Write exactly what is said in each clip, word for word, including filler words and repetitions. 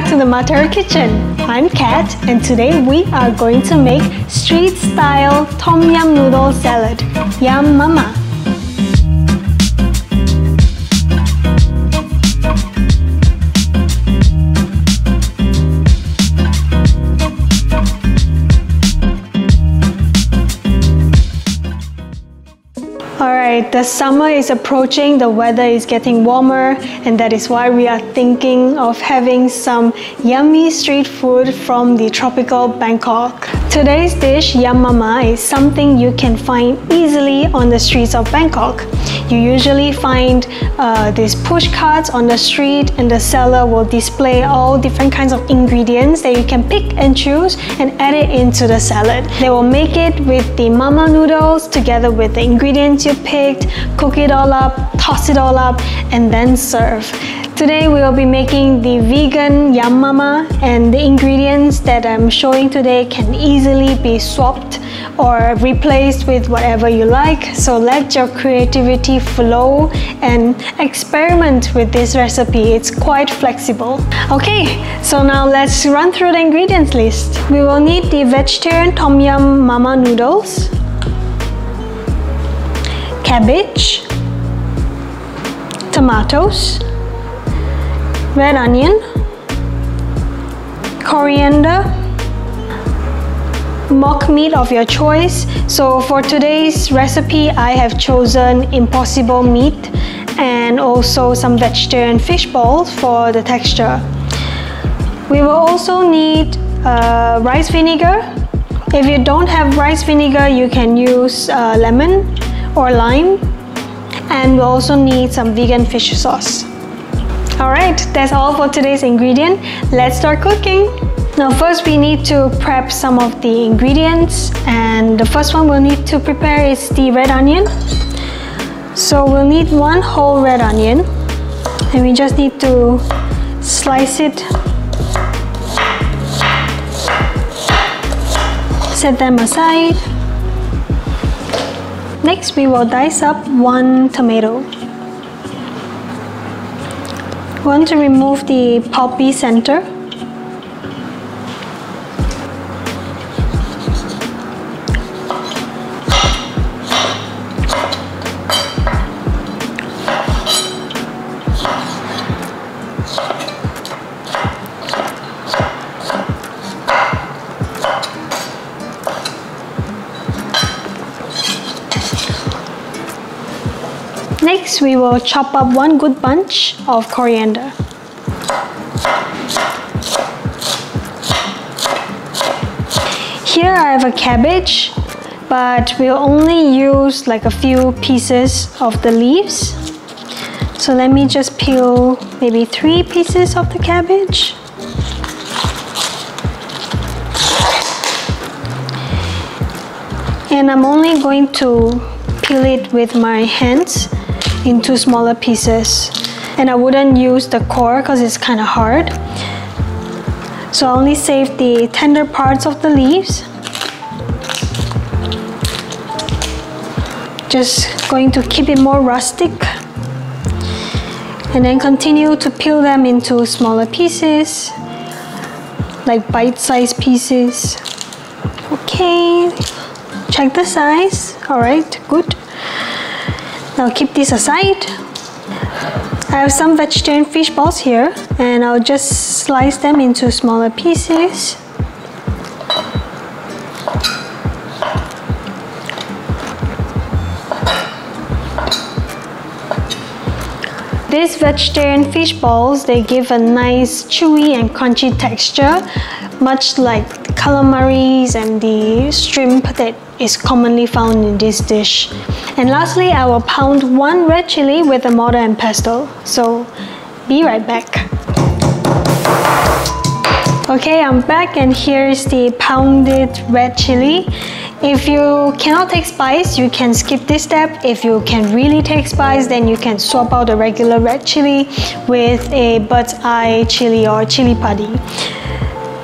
back to The Matharu Kitchen. I'm Kat, and today we are going to make street-style Tom Yum noodle salad, Yum Mama. Alright, the summer is approaching, the weather is getting warmer, and that is why we are thinking of having some yummy street food from the tropical Bangkok. Today's dish, Yum Mama, is something you can find easily on the streets of Bangkok. You usually find uh, these push carts on the street, and the seller will display all different kinds of ingredients that you can pick and choose and add it into the salad. They will make it with the mama noodles together with the ingredients you picked, cook it all up, toss it all up, and then serve. Today we will be making the vegan Yum Mama, and the ingredients that I'm showing today can easily be swapped or replaced with whatever you like. So let your creativity flow and experiment with this recipe. It's quite flexible. Okay, so now let's run through the ingredients list. We will need the vegetarian Tom Yum mama noodles, cabbage, tomatoes, red onion, coriander, mock meat of your choice. So for today's recipe, I have chosen Impossible Meat and also some vegetarian fish balls for the texture. We will also need uh, rice vinegar. If you don't have rice vinegar, you can use uh, lemon or lime, and we also need some vegan fish sauce. Alright, that's all for today's ingredient. Let's start cooking. Now first we need to prep some of the ingredients, and the first one we'll need to prepare is the red onion. So we'll need one whole red onion, and we just need to slice it. Set them aside. Next, we will dice up one tomato. We want to remove the pulpy center. Next, we will chop up one good bunch of coriander. Here I have a cabbage, but we'll only use like a few pieces of the leaves. So let me just peel maybe three pieces of the cabbage. And I'm only going to peel it with my hands into smaller pieces, and I wouldn't use the core because it's kind of hard, so I only save the tender parts of the leaves. Just going to keep it more rustic, and then continue to peel them into smaller pieces, like bite-sized pieces. Okay, check the size. All right, good. Now keep this aside. I have some vegetarian fish balls here, and I'll just slice them into smaller pieces. These vegetarian fish balls, they give a nice chewy and crunchy texture, much like calamaris and the shrimp that is commonly found in this dish. And lastly, I will pound one red chili with a mortar and pestle. So, be right back. Okay, I'm back, and here is the pounded red chili. If you cannot take spice, you can skip this step. If you can really take spice, then you can swap out the regular red chili with a bird's eye chili or chili padi.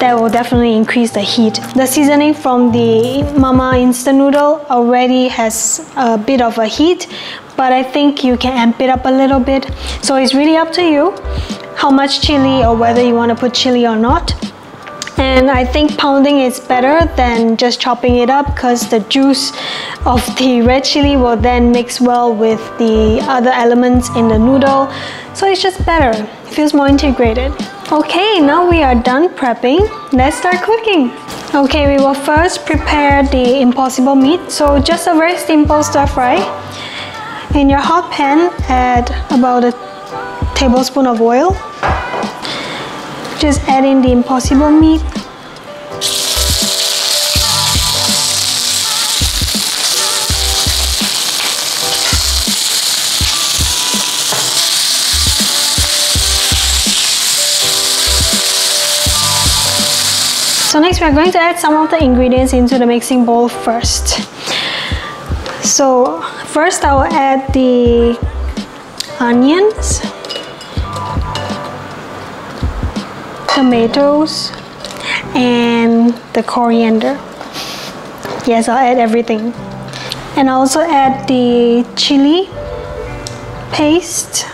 That will definitely increase the heat. The seasoning from the mama instant noodle already has a bit of a heat, but I think you can amp it up a little bit. So it's really up to you how much chili or whether you want to put chili or not. And I think pounding is better than just chopping it up because the juice of the red chili will then mix well with the other elements in the noodle. So it's just better. It feels more integrated. Okay, now we are done prepping. Let's start cooking. Okay, we will first prepare the impossible meat. So just a very simple stir fry. In your hot pan, add about a tablespoon of oil. Just add in the impossible meat. So next we are going to add some of the ingredients into the mixing bowl first. So first I will add the onions, tomatoes, and the coriander. Yes, I'll add everything. And I'll also add the chili paste.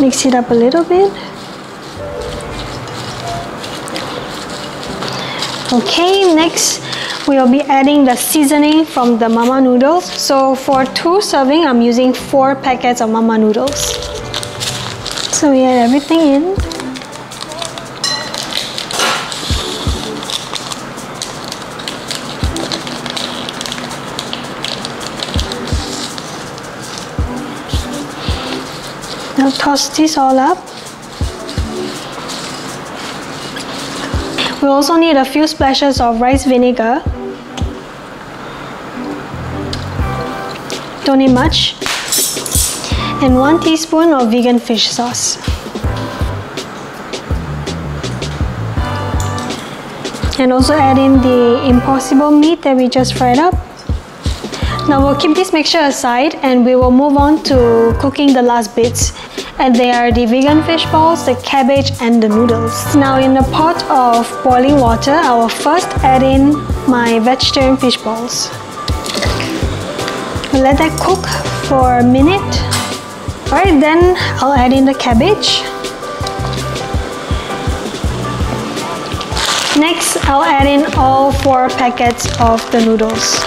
Mix it up a little bit. Okay, next we will be adding the seasoning from the mama noodles. So for two serving, I'm using four packets of mama noodles. So we add everything in. Now toss this all up. We also need a few splashes of rice vinegar. Don't need much. And one teaspoon of vegan fish sauce. And also add in the impossible meat that we just fried up. Now we'll keep this mixture aside and we will move on to cooking the last bits. And they are the vegan fish balls, the cabbage, and the noodles. Now in a pot of boiling water, I will first add in my vegetarian fish balls. We'll let that cook for a minute. Alright, then I'll add in the cabbage. Next, I'll add in all four packets of the noodles.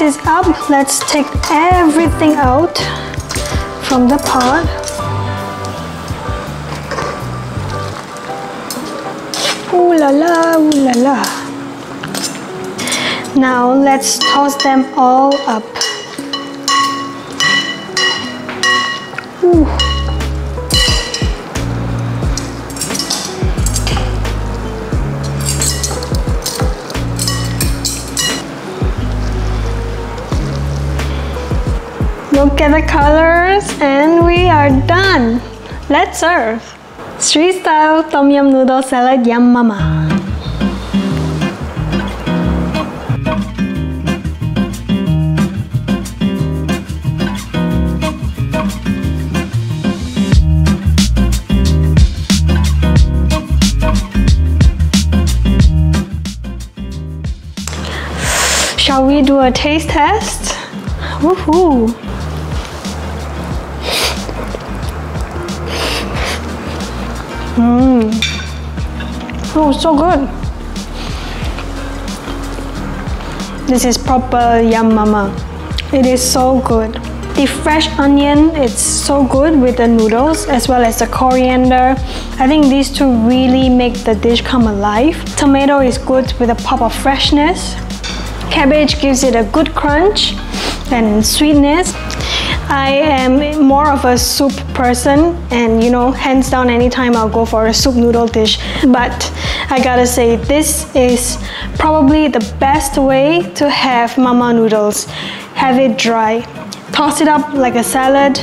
Is up. Let's take everything out from the pot. Ooh la la, ooh la la. Now let's toss them all up. Ooh. Look at the colors and we are done. Let's serve. Street style Tom Yum noodle salad, Yum Mama. Shall we do a taste test? Woohoo! Mmm. Oh, so good. This is proper Yum Mama. It is so good. The fresh onion, it's so good with the noodles as well as the coriander. I think these two really make the dish come alive. Tomato is good with a pop of freshness. Cabbage gives it a good crunch and sweetness. I am more of a soup person and, you know, hands down anytime I'll go for a soup noodle dish. But I gotta say, this is probably the best way to have mama noodles. Have it dry. Toss it up like a salad.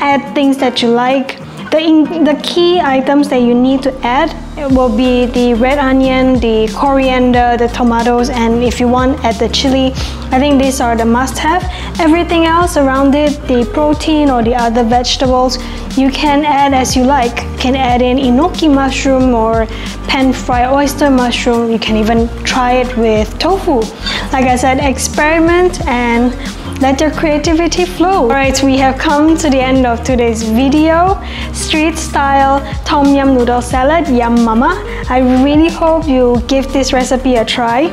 Add things that you like. The, in, the key items that you need to add will be the red onion, the coriander, the tomatoes, and if you want, add the chili. I think these are the must-have. Everything else around it, the protein or the other vegetables, you can add as you like. You can add in enoki mushroom or pan-fried oyster mushroom. You can even try it with tofu. Like I said, experiment and let your creativity flow. Alright, we have come to the end of today's video. Street style Tom Yum noodle salad, Yum Mama. I really hope you give this recipe a try.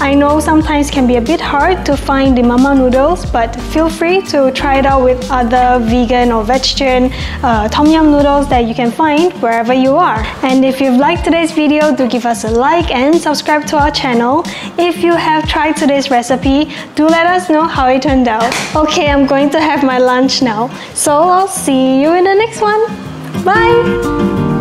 I know sometimes it can be a bit hard to find the mama noodles, but feel free to try it out with other vegan or vegetarian uh, Tom Yum noodles that you can find wherever you are. And if you've liked today's video, do give us a like and subscribe to our channel. If you have tried today's recipe, do let us know how it turned out. Okay, I'm going to have my lunch now. So I'll see you in the next one. Bye!